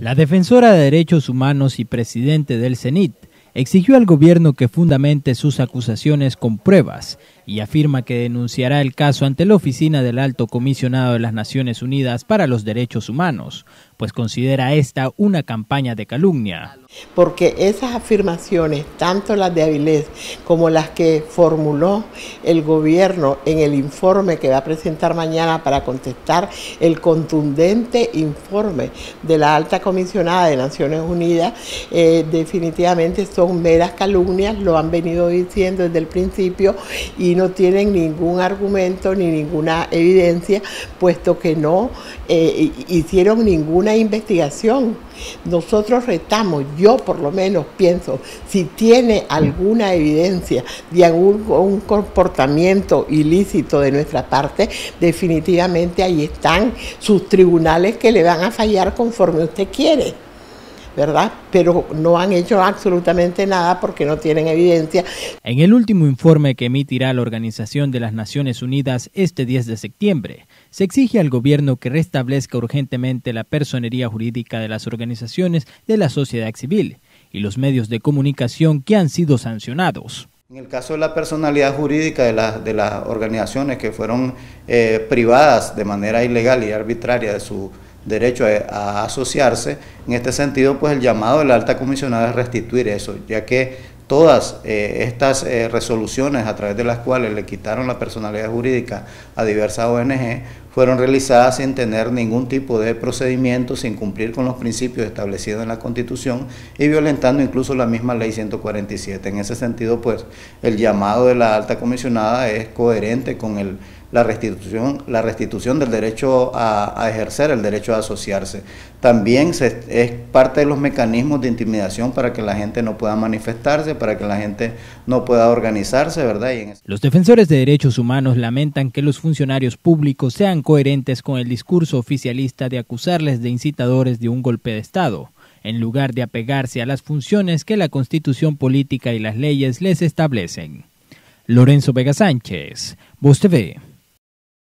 La defensora de derechos humanos y presidente del CENIDH exigió al gobierno que fundamente sus acusaciones con pruebas y afirma que denunciará el caso ante la Oficina del Alto Comisionado de las Naciones Unidas para los Derechos Humanos, pues considera esta una campaña de calumnia. Porque esas afirmaciones, tanto las de Avilés como las que formuló el gobierno en el informe que va a presentar mañana para contestar el contundente informe de la Alta Comisionada de Naciones Unidas, definitivamente son meras calumnias, lo han venido diciendo desde el principio y no tienen ningún argumento ni ninguna evidencia, puesto que no hicieron ninguna investigación. Nosotros retamos, yo por lo menos pienso, si tiene alguna evidencia de algún comportamiento ilícito de nuestra parte, definitivamente ahí están sus tribunales que le van a fallar conforme usted quiere, ¿verdad? Pero no han hecho absolutamente nada porque no tienen evidencia. En el último informe que emitirá la Organización de las Naciones Unidas este 10 de septiembre, se exige al gobierno que restablezca urgentemente la personería jurídica de las organizaciones de la sociedad civil y los medios de comunicación que han sido sancionados. En el caso de la personalidad jurídica de las organizaciones que fueron privadas de manera ilegal y arbitraria de su derecho a asociarse, en este sentido pues el llamado de la alta comisionada es restituir eso, ya que todas estas resoluciones a través de las cuales le quitaron la personalidad jurídica a diversas ONG fueron realizadas sin tener ningún tipo de procedimiento, sin cumplir con los principios establecidos en la Constitución y violentando incluso la misma Ley 147. En ese sentido, pues, el llamado de la alta comisionada es coherente con la restitución del derecho a ejercer el derecho a asociarse. También es parte de los mecanismos de intimidación para que la gente no pueda manifestarse, para que la gente no pueda organizarse, ¿verdad? Los defensores de derechos humanos lamentan que los funcionarios públicos sean coherentes con el discurso oficialista de acusarles de incitadores de un golpe de Estado, en lugar de apegarse a las funciones que la Constitución política y las leyes les establecen. Lorenzo Vega Sánchez, Vos TV.